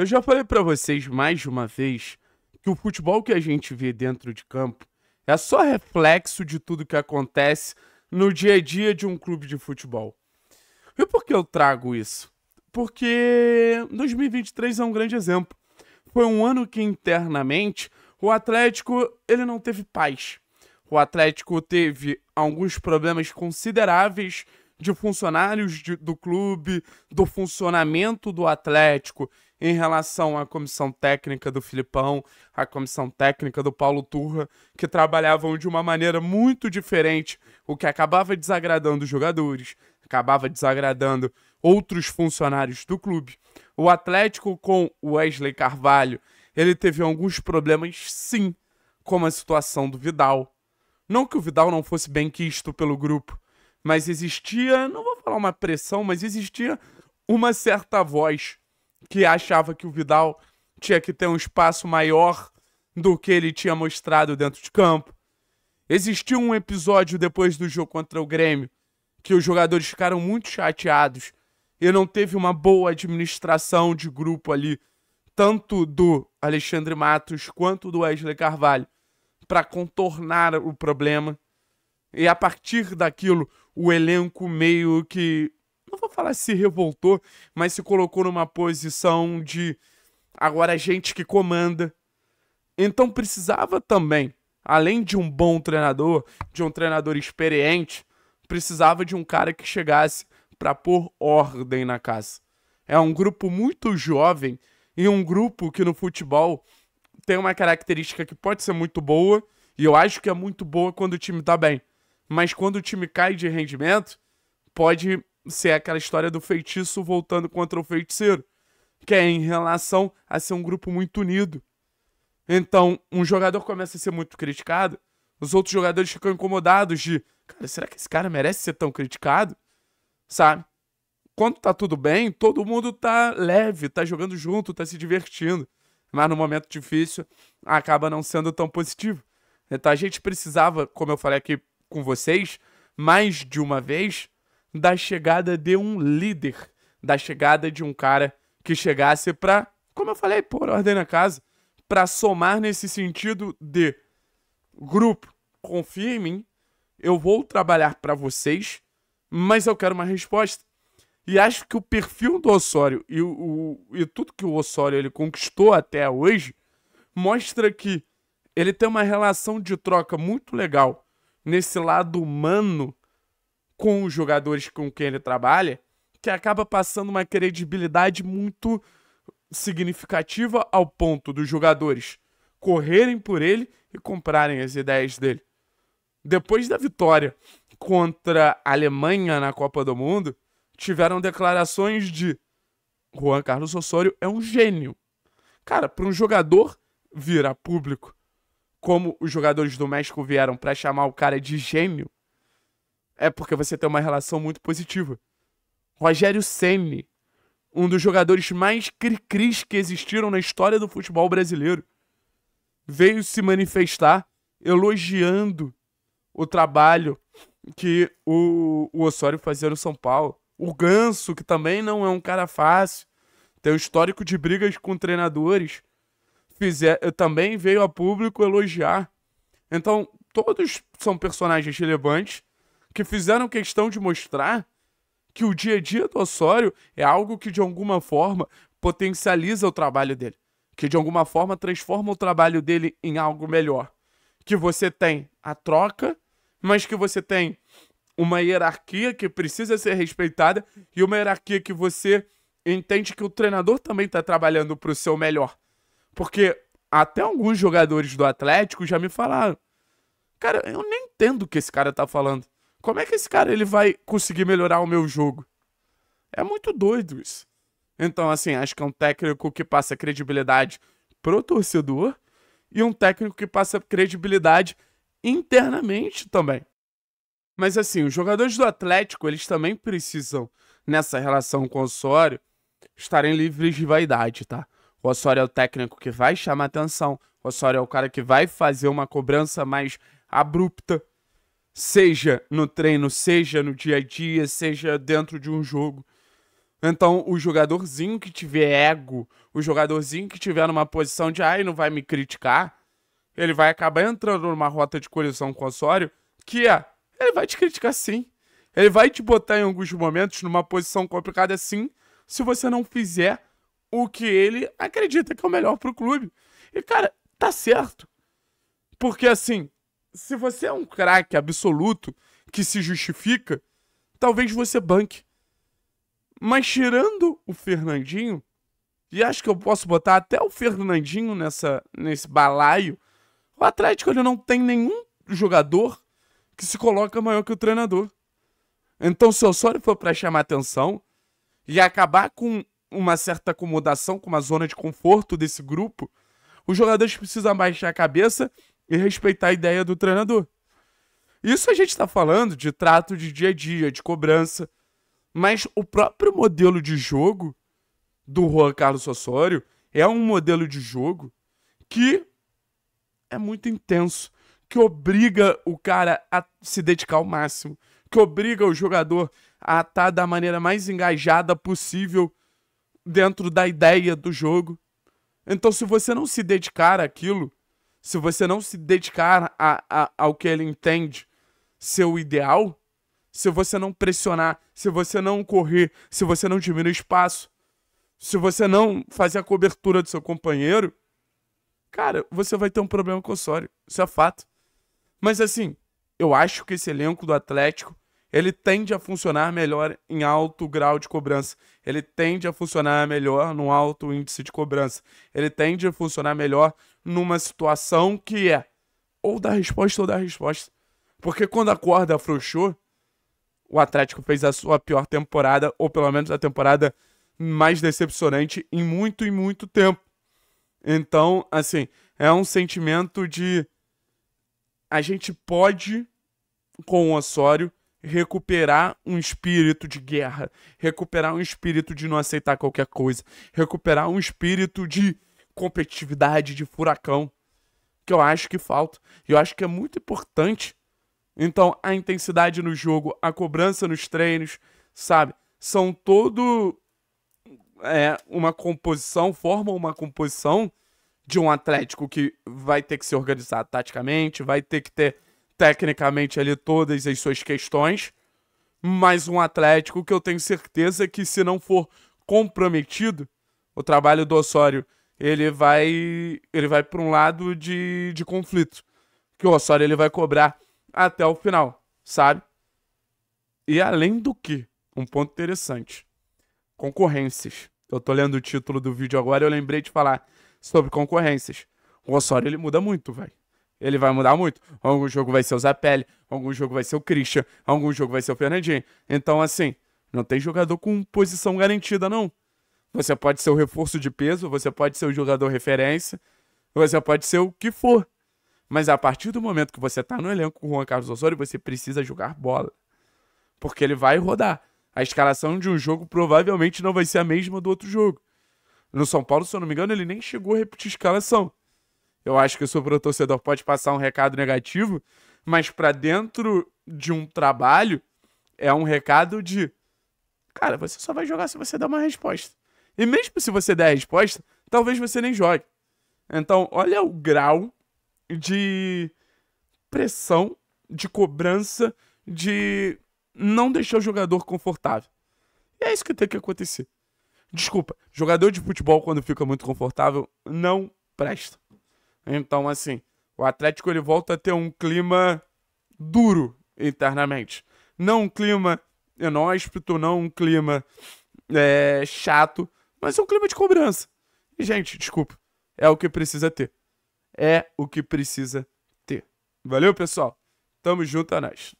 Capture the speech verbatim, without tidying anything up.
Eu já falei pra vocês mais de uma vez que o futebol que a gente vê dentro de campo é só reflexo de tudo que acontece no dia a dia de um clube de futebol. E por que eu trago isso? Porque dois mil e vinte e três é um grande exemplo. Foi um ano que internamente o Atlético ele não teve paz. O Atlético teve alguns problemas consideráveis de funcionários de, do clube, do funcionamento do Atlético em relação à comissão técnica do Filipão, à comissão técnica do Paulo Turra, que trabalhavam de uma maneira muito diferente, o que acabava desagradando os jogadores, acabava desagradando outros funcionários do clube. O Atlético com o Wesley Carvalho, ele teve alguns problemas, sim, como a situação do Vidal. Não que o Vidal não fosse bem quisto pelo grupo, mas existia, não vou falar uma pressão, mas existia uma certa voz que achava que o Vidal tinha que ter um espaço maior do que ele tinha mostrado dentro de campo. Existiu um episódio depois do jogo contra o Grêmio, que os jogadores ficaram muito chateados e não teve uma boa administração de grupo ali, tanto do Alexandre Matos quanto do Wesley Carvalho, para contornar o problema. E a partir daquilo, o elenco meio que, não vou falar se revoltou, mas se colocou numa posição de agora a gente que comanda. Então precisava também, além de um bom treinador, de um treinador experiente, precisava de um cara que chegasse para pôr ordem na casa. É um grupo muito jovem e um grupo que no futebol tem uma característica que pode ser muito boa, e eu acho que é muito boa quando o time tá bem. Mas quando o time cai de rendimento, pode ser aquela história do feitiço voltando contra o feiticeiro, que é em relação a ser um grupo muito unido. Então, um jogador começa a ser muito criticado, os outros jogadores ficam incomodados de, cara, será que esse cara merece ser tão criticado? Sabe? Quando tá tudo bem, todo mundo tá leve, tá jogando junto, tá se divertindo. Mas no momento difícil, acaba não sendo tão positivo. Então a gente precisava, como eu falei aqui, com vocês, mais de uma vez, da chegada de um líder, da chegada de um cara que chegasse pra, como eu falei, pôr ordem na casa, pra somar nesse sentido de grupo, confia em mim, eu vou trabalhar pra vocês, mas eu quero uma resposta. E acho que o perfil do Osório e, o, o, e tudo que o Osório ele conquistou até hoje mostra que ele tem uma relação de troca muito legal nesse lado humano com os jogadores com quem ele trabalha, que acaba passando uma credibilidade muito significativa ao ponto dos jogadores correrem por ele e comprarem as ideias dele. Depois da vitória contra a Alemanha na Copa do Mundo, tiveram declarações de Juan Carlos Osório é um gênio. Cara, para um jogador virar público, como os jogadores do México vieram para chamar o cara de gênio, é porque você tem uma relação muito positiva. Rogério Ceni, um dos jogadores mais cri-cris que existiram na história do futebol brasileiro, veio se manifestar elogiando o trabalho que o, o Osório fazia no São Paulo. O Ganso, que também não é um cara fácil, tem um histórico de brigas com treinadores, Fizer, também veio a público elogiar. Então, todos são personagens relevantes que fizeram questão de mostrar que o dia a dia do Osório é algo que, de alguma forma, potencializa o trabalho dele, que, de alguma forma, transforma o trabalho dele em algo melhor. Que você tem a troca, mas que você tem uma hierarquia que precisa ser respeitada e uma hierarquia que você entende que o treinador também está trabalhando para o seu melhor. Porque até alguns jogadores do Atlético já me falaram, cara, eu nem entendo o que esse cara tá falando. Como é que esse cara ele vai conseguir melhorar o meu jogo? É muito doido isso. Então, assim, acho que é um técnico que passa credibilidade pro torcedor e um técnico que passa credibilidade internamente também. Mas, assim, os jogadores do Atlético, eles também precisam, nessa relação com o Osório, estarem livres de vaidade, tá? O Osório é o técnico que vai chamar atenção. O Osório é o cara que vai fazer uma cobrança mais abrupta. Seja no treino, seja no dia a dia, seja dentro de um jogo. Então, o jogadorzinho que tiver ego, o jogadorzinho que tiver numa posição de ai, ah, não vai me criticar, ele vai acabar entrando numa rota de colisão com o Osório, que é, ele vai te criticar sim. Ele vai te botar em alguns momentos numa posição complicada sim, se você não fizer o que ele acredita que é o melhor pro clube. E, cara, tá certo. Porque, assim, se você é um craque absoluto que se justifica, talvez você banque. Mas tirando o Fernandinho, e acho que eu posso botar até o Fernandinho nessa, nesse balaio, o Atlético ele não tem nenhum jogador que se coloca maior que o treinador. Então se o Osório for para chamar atenção e acabar com uma certa acomodação, com uma zona de conforto desse grupo, os jogadores precisam baixar a cabeça e respeitar a ideia do treinador. Isso a gente está falando de trato de dia a dia, de cobrança. Mas o próprio modelo de jogo do Juan Carlos Osório é um modelo de jogo que é muito intenso, que obriga o cara a se dedicar ao máximo, que obriga o jogador a estar da maneira mais engajada possível dentro da ideia do jogo. Então, se você não se dedicar àquilo, se você não se dedicar a, a, ao que ele entende ser o ideal, se você não pressionar, se você não correr, se você não diminuir o espaço, se você não fazer a cobertura do seu companheiro, cara, você vai ter um problema com o Osório. Isso é fato. Mas assim, eu acho que esse elenco do Atlético, ele tende a funcionar melhor em alto grau de cobrança. Ele tende a funcionar melhor num alto índice de cobrança. Ele tende a funcionar melhor numa situação que é ou dá resposta ou dá resposta. Porque quando a corda afrouxou, o Atlético fez a sua pior temporada, ou pelo menos a temporada mais decepcionante em muito e muito tempo. Então, assim, é um sentimento de a gente pode, com o Osório, recuperar um espírito de guerra, recuperar um espírito de não aceitar qualquer coisa, recuperar um espírito de competitividade, de furacão, que eu acho que falta. E eu acho que é muito importante. Então, a intensidade no jogo, a cobrança nos treinos, sabe? São todo é, uma composição, formam uma composição de um Atlético que vai ter que se organizar taticamente, vai ter que ter tecnicamente ali todas as suas questões, mas um Atlético que eu tenho certeza que se não for comprometido, o trabalho do Osório, ele vai, ele vai para um lado de, de conflito, que o Osório ele vai cobrar até o final, sabe? E além do que, um ponto interessante, concorrências. Eu tô lendo o título do vídeo agora e eu lembrei de falar sobre concorrências. O Osório, ele muda muito, velho. Ele vai mudar muito. Algum jogo vai ser o Zapelli, algum jogo vai ser o Christian, algum jogo vai ser o Fernandinho. Então, assim, não tem jogador com posição garantida, não. Você pode ser o reforço de peso, você pode ser o jogador referência, você pode ser o que for. Mas a partir do momento que você tá no elenco com o Juan Carlos Osório, você precisa jogar bola. Porque ele vai rodar. A escalação de um jogo provavelmente não vai ser a mesma do outro jogo. No São Paulo, se eu não me engano, ele nem chegou a repetir a escalação. Eu acho que sobre o torcedor pode passar um recado negativo, mas para dentro de um trabalho, é um recado de... Cara, você só vai jogar se você der uma resposta. E mesmo se você der a resposta, talvez você nem jogue. Então, olha o grau de pressão, de cobrança, de não deixar o jogador confortável. E é isso que tem que acontecer. Desculpa, jogador de futebol quando fica muito confortável não presta. Então, assim, o Atlético ele volta a ter um clima duro internamente. Não um clima inóspito, não um clima é, chato, mas um clima de cobrança. E, gente, desculpa, é o que precisa ter. É o que precisa ter. Valeu, pessoal? Tamo junto, é nóis.